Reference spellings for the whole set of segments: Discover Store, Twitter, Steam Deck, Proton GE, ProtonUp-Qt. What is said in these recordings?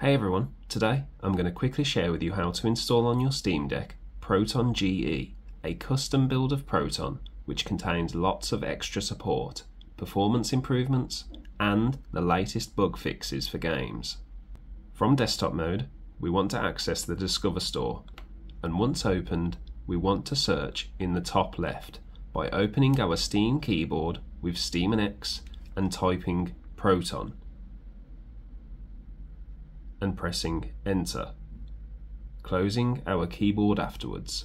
Hey everyone, today I'm going to quickly share with you how to install on your Steam Deck Proton GE, a custom build of Proton which contains lots of extra support, performance improvements and the latest bug fixes for games. From desktop mode we want to access the Discover Store, and once opened we want to search in the top left by opening our Steam keyboard with Steam and X and typing Proton and pressing enter, closing our keyboard afterwards.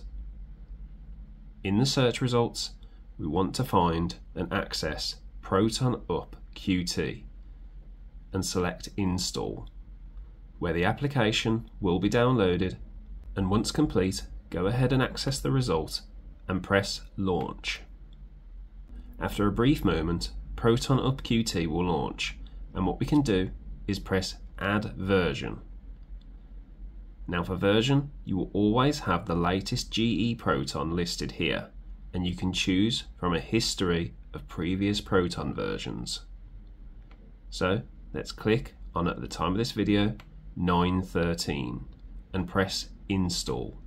In the search results we want to find and access ProtonUp-Qt and select install, where the application will be downloaded, and once complete go ahead and access the result and press launch. After a brief moment ProtonUp-Qt will launch, and what we can do is press add version. Now for version you will always have the latest GE Proton listed here, and you can choose from a history of previous Proton versions. So let's click on, at the time of this video, 9.13 and press install,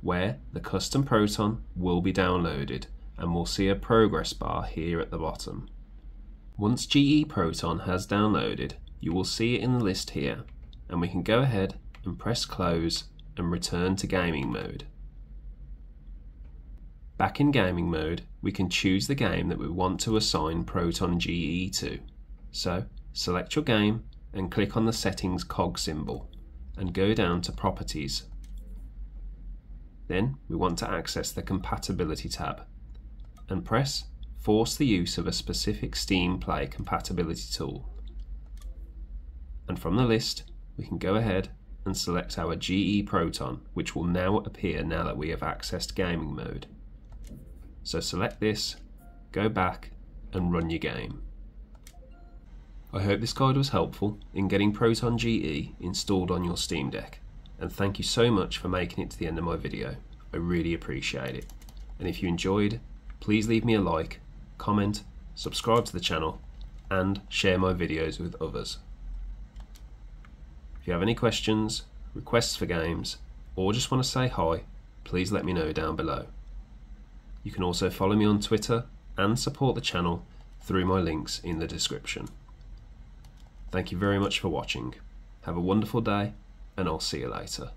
where the custom Proton will be downloaded, and we'll see a progress bar here at the bottom. Once GE Proton has downloaded, you will see it in the list here, and we can go ahead and press close and return to gaming mode. Back in gaming mode we can choose the game that we want to assign Proton GE to, so select your game and click on the settings cog symbol and go down to properties. Then we want to access the compatibility tab and press force the use of a specific Steam Play compatibility tool. And from the list we can go ahead and select our GE Proton, which will now appear now that we have accessed gaming mode. So select this, go back and run your game. I hope this guide was helpful in getting Proton GE installed on your Steam Deck, and thank you so much for making it to the end of my video. I really appreciate it, and if you enjoyed, please leave me a like, comment, subscribe to the channel and share my videos with others. If you have any questions, requests for games, or just want to say hi, please let me know down below. You can also follow me on Twitter and support the channel through my links in the description. Thank you very much for watching. Have a wonderful day, and I'll see you later.